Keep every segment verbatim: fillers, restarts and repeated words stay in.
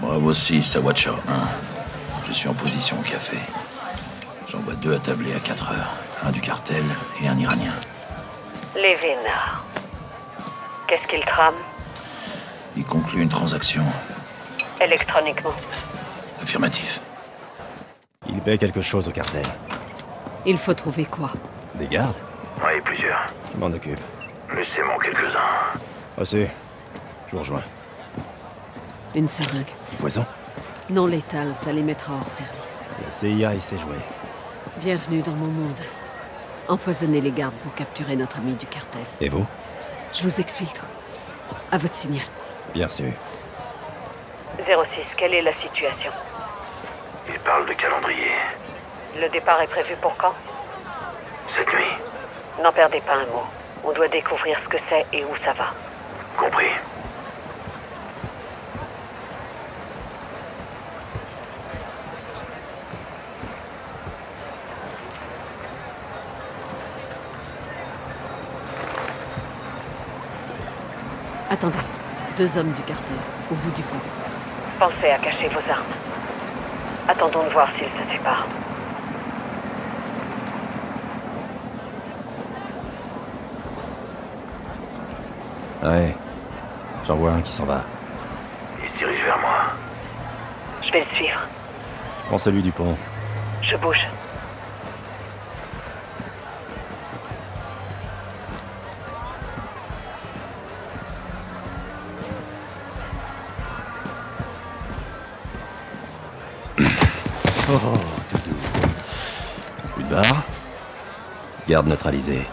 Bravo six, Sawacha un. Je suis en position au café. J'envoie deux attablés à quatre heures. Un du cartel et un Iranien. Les vénards. Qu'est-ce qu'ils trament? Ils concluent une transaction. Électroniquement? Affirmatif. Ils paient quelque chose au cartel. Il faut trouver quoi? Des gardes? Oui, plusieurs. Je m'en occupe. Laissez-moi quelques-uns. Assez. Je vous rejoins. Une seringue. Du poison? Non létal, ça les mettra hors service. La C I A y sait jouer. Bienvenue dans mon monde. Empoisonnez les gardes pour capturer notre ami du cartel. Et vous? Je vous exfiltre. À votre signal. Bien sûr. zéro six, quelle est la situation? Il parle de calendrier. Le départ est prévu pour quand? Cette nuit. N'en perdez pas un mot. On doit découvrir ce que c'est et où ça va. Compris. Attendez. Deux hommes du cartel, au bout du pont. Pensez à cacher vos armes. Attendons de voir s'ils se séparent. Ouais. J'en vois un qui s'en va. Il se dirige vers moi. Je vais le suivre. Je prends celui du pont. Je bouge. Oh, tout doux. Un coup de barre. Garde neutralisée.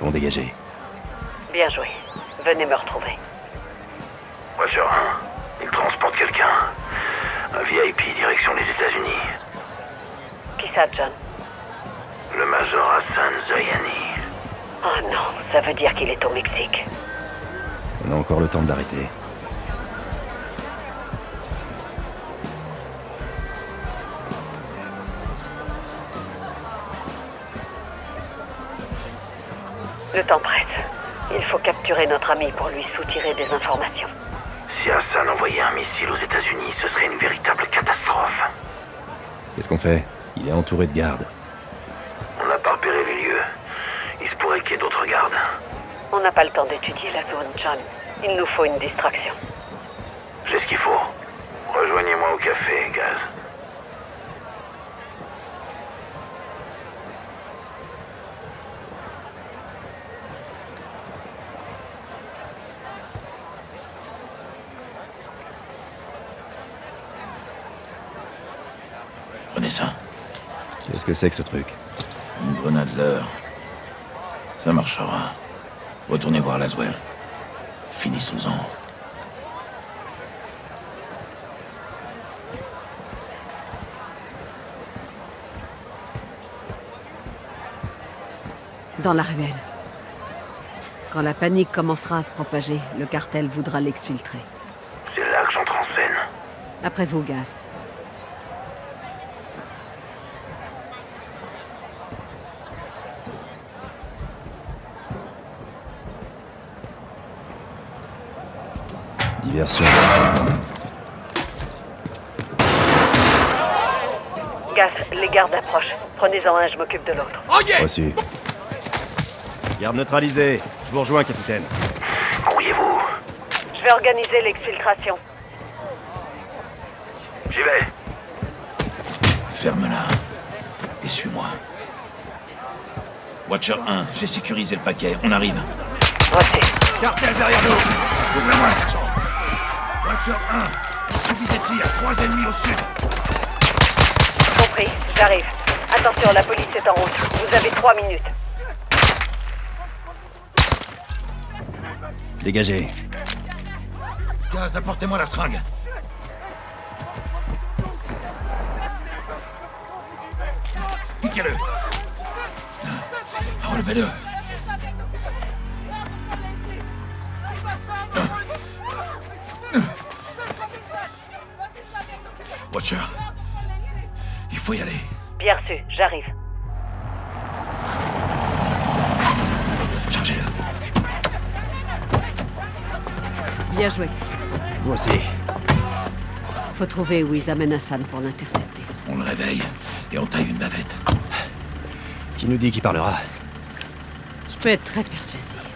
Pont dégagé. Bien joué. Venez me retrouver. Voiture un. Il transporte quelqu'un. Un V I P direction les États-Unis. Qui ça, John? Le major Hassan Zayani. Oh non, ça veut dire qu'il est au Mexique. On a encore le temps de l'arrêter. Le temps presse. Il faut capturer notre ami pour lui soutirer des informations. Si Hassan envoyait un missile aux États-Unis, ce serait une véritable catastrophe. Qu'est-ce qu'on fait? Il est entouré de gardes. On n'a pas repéré les lieux. Il se pourrait qu'il y ait d'autres gardes. On n'a pas le temps d'étudier la zone, John. Il nous faut une distraction. J'ai ce qu'il faut. Rejoignez-moi au café, Gaz. Ça. Qu'est-ce que c'est que ce truc? Une grenade leurre. Ça marchera. Retournez voir Laswell. Finissons-en. Dans la ruelle. Quand la panique commencera à se propager, le cartel voudra l'exfiltrer. C'est là que j'entre en scène. Après vous, Gaz. Diversion. Gaz, les gardes approchent. Prenez-en un, je m'occupe de l'autre. Oh yeah. Voici. Garde neutralisée. Je vous rejoins, capitaine. Courriez-vous. Je vais organiser l'exfiltration. J'y vais. Ferme-la. Et suis-moi. Watcher un, j'ai sécurisé le paquet. On arrive. Voici. Cartel derrière nous. Ouvre-moi. Watcher un, visez tir, trois ennemis au sud. Compris, j'arrive. Attention, la police est en route. Vous avez trois minutes. Dégagez. Gaz, apportez-moi la seringue. Piquez-le. Relevez-le. Watcher, il faut y aller. Bien sûr, j'arrive. Chargez-le. Bien joué. Moi aussi. faut trouver où ils amènent Hassan pour l'intercepter. On le réveille, et on taille une bavette. Qui nous dit qui parlera? Je peux être très persuasif.